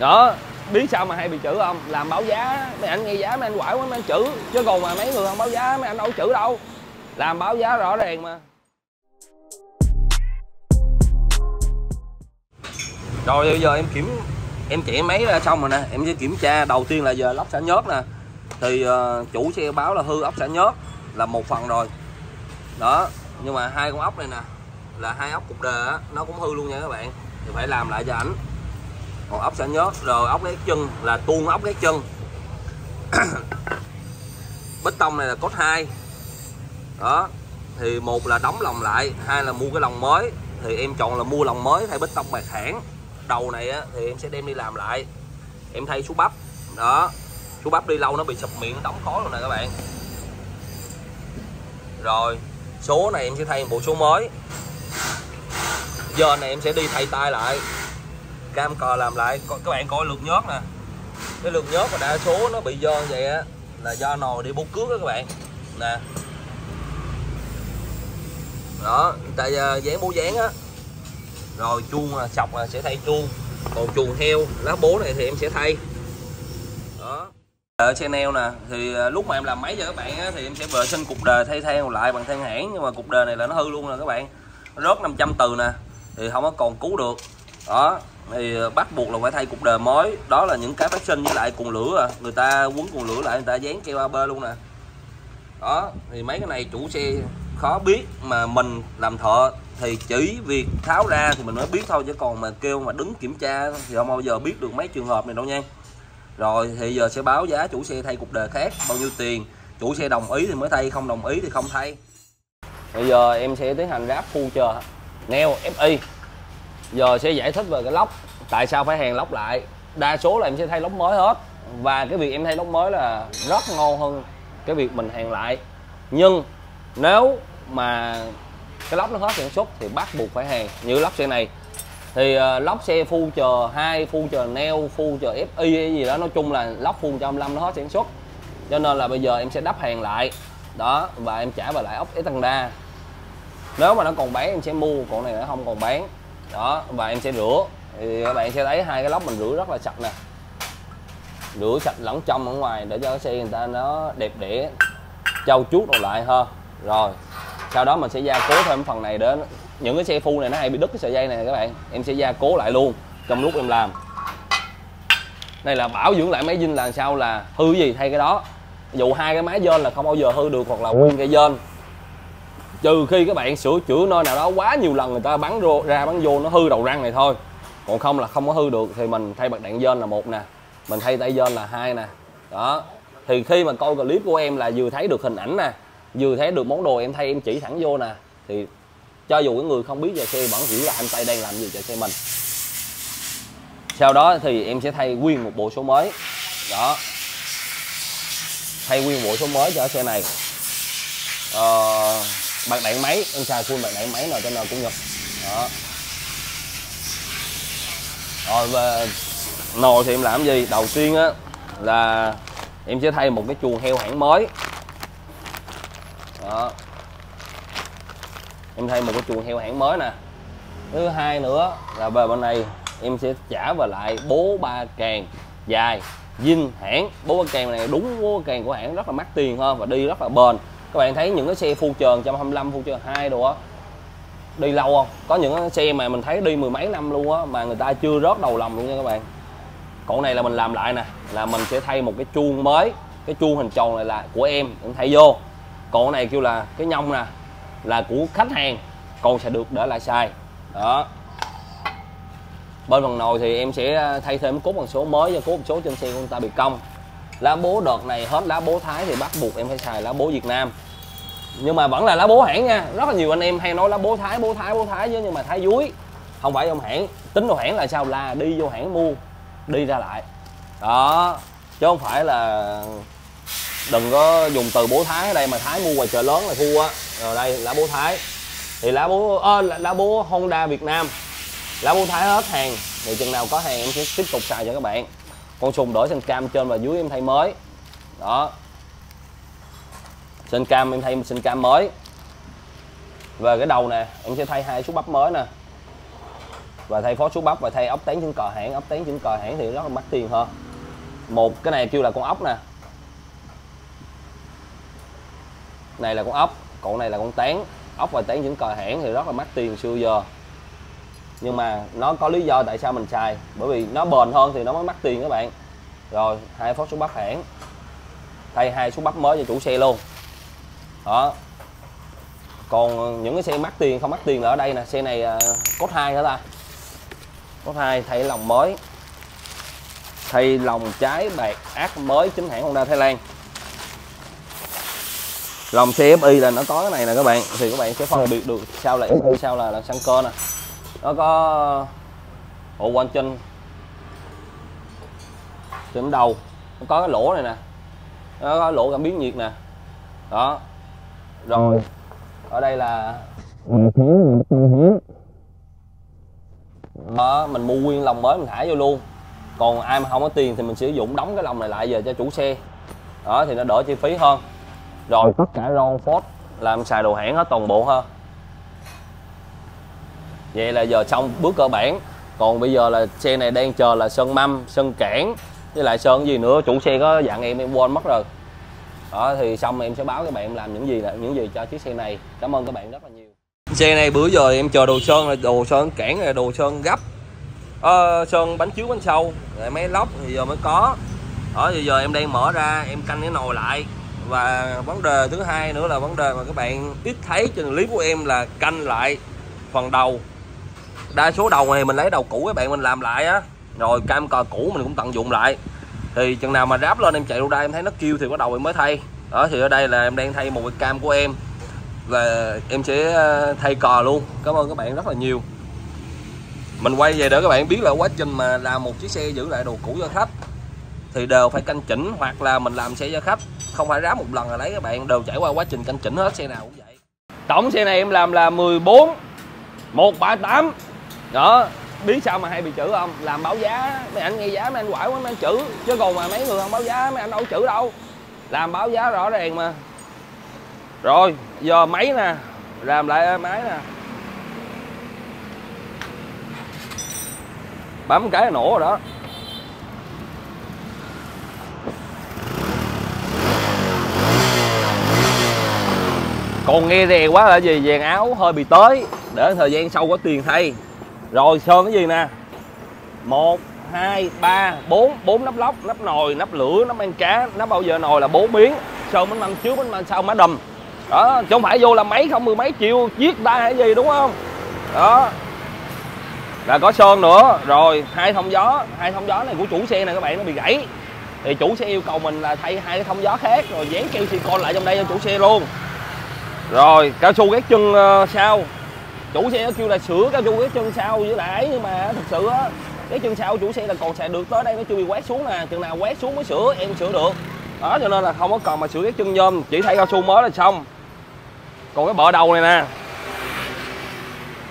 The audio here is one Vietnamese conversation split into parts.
Đó, biết sao mà hay bị chữ không? Làm báo giá, mấy anh nghe giá mấy anh quải quá mấy anh chữ. Chứ còn mà mấy người không báo giá mấy anh đâu chữ đâu. Làm báo giá rõ ràng mà. Rồi bây giờ em chạy máy ra xong rồi nè, em sẽ kiểm tra đầu tiên là giờ lóc xả nhớt nè. Thì chủ xe báo là hư ốc xả nhớt là một phần rồi. Đó, nhưng mà hai con ốc này nè là hai ốc cục đờ á, nó cũng hư luôn nha các bạn. Thì phải làm lại cho ảnh. Còn ốc xả nhớt rồi ốc đét chân là tuôn ốc đét chân. Bít tông này là cốt 2. Đó, thì một là đóng lòng lại, hai là mua cái lòng mới. Thì em chọn là mua lòng mới thay bít tông bạc hãng. Đầu này á, thì em sẽ đem đi làm lại, em thay số bắp. Đó, số bắp đi lâu nó bị sụp miệng, nó đóng khói luôn nè các bạn. Rồi số này em sẽ thay một bộ số mới. Giờ này em sẽ đi thay tay lại, cam cò làm lại. Các bạn coi lượt nhớt nè, cái lượt nhớt mà đa số nó bị dơ vậy á là do nồi đi bô cước đó các bạn nè. Đó, tại dán bố dán á. Rồi chuông là sọc là sẽ thay chuông. Còn chuồng heo lá bố này thì em sẽ thay. Đó, ở xe neo nè, thì lúc mà em làm máy cho các bạn á, thì em sẽ vệ sinh cục đờ, thay than lại bằng than hãng. Nhưng mà cục đờ này là nó hư luôn nè các bạn, rớt 500 từ nè, thì không có còn cứu được. Đó, thì bắt buộc là phải thay cục đờ mới. Đó là những cái phát sinh với lại cuộn lửa à. Người ta quấn cuộn lửa lại, người ta dán keo AB luôn nè. Đó, thì mấy cái này chủ xe khó biết, mà mình làm thợ thì chỉ việc tháo ra thì mình mới biết thôi, chứ còn mà kêu mà đứng kiểm tra thì không bao giờ biết được mấy trường hợp này đâu nha. Rồi thì giờ sẽ báo giá chủ xe thay cục đờ khác bao nhiêu tiền, chủ xe đồng ý thì mới thay, không đồng ý thì không thay. Bây giờ em sẽ tiến hành ráp phu chờ neo FI. Giờ sẽ giải thích về cái lốc, tại sao phải hàn lốc lại. Đa số là em sẽ thay lốc mới hết, và cái việc em thay lốc mới là rất ngon hơn cái việc mình hàn lại. Nhưng nếu mà cái lốc nó hết sản xuất thì bắt buộc phải hàn. Như lốc xe này thì lốc xe phu chờ 2, phu chờ neo, phu chờ FI hay gì đó, nói chung là lốc phu 125 nó hết sản xuất, cho nên là bây giờ em sẽ đắp hàn lại. Đó, và em trả về lại ốc Estanda. Nếu mà nó còn bán em sẽ mua, còn này nó không còn bán. Đó, và em sẽ rửa. Thì các bạn sẽ thấy hai cái lốc mình rửa rất là sạch nè, rửa sạch lẫn trong ở ngoài để cho cái xe người ta nó đẹp đẽ, trau chuốt đồ lại hơn. Rồi sau đó mình sẽ gia cố thêm phần này, để những cái xe phu này nó hay bị đứt cái sợi dây này các bạn, em sẽ gia cố lại luôn trong lúc em làm. Đây là bảo dưỡng lại máy zin, là sao là hư gì thay cái đó. Dù hai cái máy zin là không bao giờ hư được, hoặc là nguyên cái zin, trừ khi các bạn sửa chữa nơi nào đó quá nhiều lần người ta bắn ra bắn vô nó hư đầu răng này thôi, còn không là không có hư được. Thì mình thay bạc đạn zin là 1 nè, mình thay tay zin là 2 nè. Đó, thì khi mà coi clip của em là vừa thấy được hình ảnh nè, vừa thấy được món đồ em thay, em chỉ thẳng vô nè, thì cho dù cái người không biết về xe vẫn hiểu là anh Tây đang làm gì cho xe mình. Sau đó thì em sẽ thay nguyên một bộ số mới. Đó, thay nguyên bộ số mới cho xe này. Bạc đạn máy em xài full bạc đạn máy nào cho nào cũng nhập. Đó, rồi về nồi thì em làm gì, đầu tiên á là em sẽ thay một cái chuồng heo hãng mới. Đó, em thay một cái chuồng heo hãng mới nè. Thứ hai nữa là về bên này em sẽ trả về lại bố ba càng dài zin hãng. Bố ba càng này đúng bố ba càng của hãng, rất là mắc tiền hơn và đi rất là bền. Các bạn thấy những cái xe phu chờ 125, phu chờ 2 đồ á đi lâu không? Có những cái xe mà mình thấy đi mười mấy năm luôn á mà người ta chưa rớt đầu lòng luôn nha các bạn. Còn này là mình làm lại nè, là mình sẽ thay một cái chuông mới. Cái chuông hình tròn này là của em thay vô. Còn cái này kêu là cái nhông nè, là của khách hàng, còn sẽ được để lại xài. Đó, bên phần nồi thì em sẽ thay thêm cốt bằng số mới cho cốt bằng số trên xe của người ta bị cong. Lá bố đợt này hết lá bố Thái thì bắt buộc em phải xài lá bố Việt Nam, nhưng mà vẫn là lá bố hãng nha. Rất là nhiều anh em hay nói lá bố Thái, bố Thái, bố Thái chứ, nhưng mà Thái dúi không phải trong hãng. Tính đồ hãng là sao, là đi vô hãng mua đi ra lại. Đó, chứ không phải là đừng có dùng từ bố Thái ở đây mà Thái mua ngoài chợ lớn là thua á. Rồi đây lá bố Thái thì lá bố lá bố Honda Việt Nam, lá bố Thái hết hàng thì chừng nào có hàng em sẽ tiếp tục xài cho các bạn. Con sùng đổi sân cam trên và dưới em thay mới. Đó, sân cam em thay sân cam mới. Về cái đầu nè em sẽ thay 2 số bắp mới nè. và thay phốt số bắp và thay ốc tán trứng cò hãng. Ốc tán trứng cò hãng thì rất là mắc tiền hơn. Một cái này kêu là con ốc nè, này là con ốc, còn này là con tán. Ốc và tán trứng cò hãng thì rất là mắc tiền xưa giờ, nhưng mà nó có lý do tại sao mình xài, bởi vì nó bền hơn thì nó mới mắc tiền các bạn. Rồi hai phốt số bắp hãng, thay hai số bắp mới cho chủ xe luôn đó. Còn những cái xe mắc tiền không mắc tiền là ở đây nè, xe này cốt 2 nữa ta, cốt 2 thay lòng mới, thay lòng trái bạc ác mới chính hãng Honda Thái Lan. Lòng CFI là nó có cái này nè các bạn, thì các bạn sẽ phân biệt được sao lại sao là xăng cơ nè, nó có ổ quanh trên đầu, nó có cái lỗ này nè, nó có lỗ cảm biến nhiệt nè đó. Rồi ở đây là đó, mình mua nguyên lòng mới mình thả vô luôn. Còn ai mà không có tiền thì mình sử dụng đóng cái lòng này lại về cho chủ xe đó, thì nó đỡ chi phí hơn. Rồi tất cả ron phốt làm xài đồ hãng hết toàn bộ hơn. Vậy là giờ xong bước cơ bản. Còn bây giờ là xe này đang chờ là sơn mâm, sơn cản với lại sơn gì nữa, chủ xe có dặn em quên mất rồi đó. Thì xong em sẽ báo các bạn em làm những gì cho chiếc xe này. Cảm ơn các bạn rất là nhiều. Xe này bữa giờ em chờ đồ sơn, là đồ sơn cản, là đồ sơn gấp, sơn bánh chiếu bánh sau, rồi máy lóc thì giờ mới có đó. Thì giờ em đang mở ra em canh cái nồi lại. Và vấn đề thứ hai nữa là vấn đề mà các bạn ít thấy trên clip của em là canh lại phần đầu. Đa số đầu này mình lấy đầu cũ các bạn, mình làm lại á, rồi cam cò cũ mình cũng tận dụng lại. Thì chừng nào mà ráp lên em chạy ra em thấy nó kêu thì bắt đầu em mới thay đó. Thì ở đây là em đang thay một cái cam của em, là em sẽ thay cò luôn. Cảm ơn các bạn rất là nhiều. Mình quay về để các bạn biết là quá trình mà làm một chiếc xe giữ lại đồ cũ cho khách thì đều phải canh chỉnh, hoặc là mình làm xe cho khách không phải ráp một lần là lấy các bạn, đều trải qua quá trình canh chỉnh hết, xe nào cũng vậy. Tổng xe này em làm là 14.138 đó. Biết sao mà hay bị chữ không? Làm báo giá mấy anh nghe giá mấy anh quải quá mấy anh chữ, chứ còn mà mấy người không báo giá mấy anh đâu chữ đâu, làm báo giá rõ ràng mà. Rồi giờ máy nè, làm lại máy nè, bấm cái là nổ rồi đó. Còn nghe rè quá là gì, vàng áo hơi bị tới, để thời gian sau có tiền thay. Rồi sơn cái gì nè, 1, 2, 3, 4 nắp lóc, nắp nồi, nắp lửa, nắp ăn cá, nắp bao giờ nồi là 4 miếng. Sơn bánh măng trước, bánh măng sau, má đầm đó, chứ không phải vô là mấy không mười mấy triệu chiếc ta hay gì đúng không? Đó là có sơn nữa. Rồi hai thông gió, hai thông gió này của chủ xe này các bạn, nó bị gãy thì chủ xe yêu cầu mình là thay hai cái thông gió khác, rồi dán keo silicone lại trong đây cho chủ xe luôn. Rồi cao su gác chân sau, chủ xe nó kêu là sửa cao su gác chân sau với lại, nhưng mà thật sự á, gác chân sau chủ xe là còn xài được, tới đây nó chưa bị quét xuống nè, chừng nào quét xuống mới sửa, em sửa được đó. Cho nên là không có cần mà sửa gác chân nhôm, chỉ thay cao su mới là xong. Còn cái bờ đầu này nè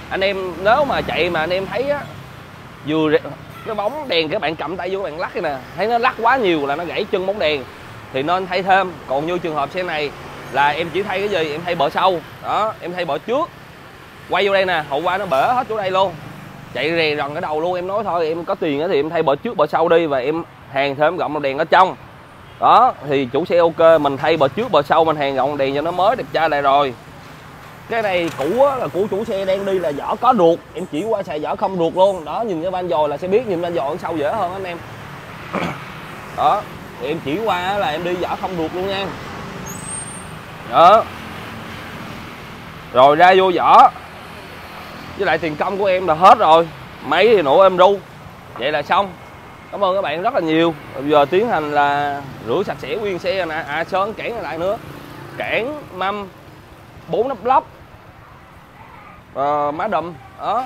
anh em, nếu mà chạy mà anh em thấy á, vừa cái bóng đèn các bạn cầm tay vô các bạn lắc đây nè, thấy nó lắc quá nhiều là nó gãy chân bóng đèn thì nên thay thêm. Còn như trường hợp xe này là em chỉ thay cái gì, em thay bờ sau đó, em thay bờ trước, quay vô đây nè, hậu qua nó bể hết chỗ đây luôn, chạy rè rần cái đầu luôn. Em nói thôi em có tiền thì em thay bờ trước bờ sau đi, và em hàng thêm gọng đèn ở trong đó. Thì chủ xe ok, mình thay bờ trước bờ sau, mình hàng gọng đèn cho nó mới đẹp trai lại. Rồi cái này cũ á, là của chủ xe đang đi là vỏ có ruột, em chỉ qua xài vỏ không ruột luôn đó. Nhìn cái van dồi là sẽ biết, nhìn van dồi sau dễ hơn anh em đó. Thì em chỉ qua là em đi vỏ không ruột luôn nha đó. Rồi ra vô vỏ với lại tiền công của em là hết rồi, máy thì nổ em ru. Vậy là xong. Cảm ơn các bạn rất là nhiều. Bây giờ tiến hành là rửa sạch sẽ nguyên xe nè, sơn cản lại nữa, cản mâm, 4 nắp lóc, má đầm đó.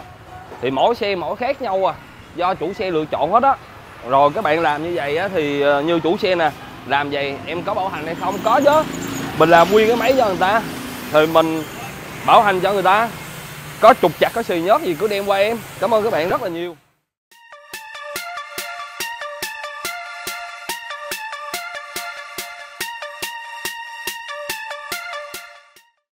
Thì mỗi xe mỗi khác nhau à, do chủ xe lựa chọn hết á. Rồi các bạn làm như vậy á, thì như chủ xe nè làm vậy, em có bảo hành hay không? Có chứ, mình làm nguyên cái máy cho người ta thì mình bảo hành cho người ta, có trục trặc có xì nhớt gì cứ đem qua em. Cảm ơn các bạn rất là nhiều.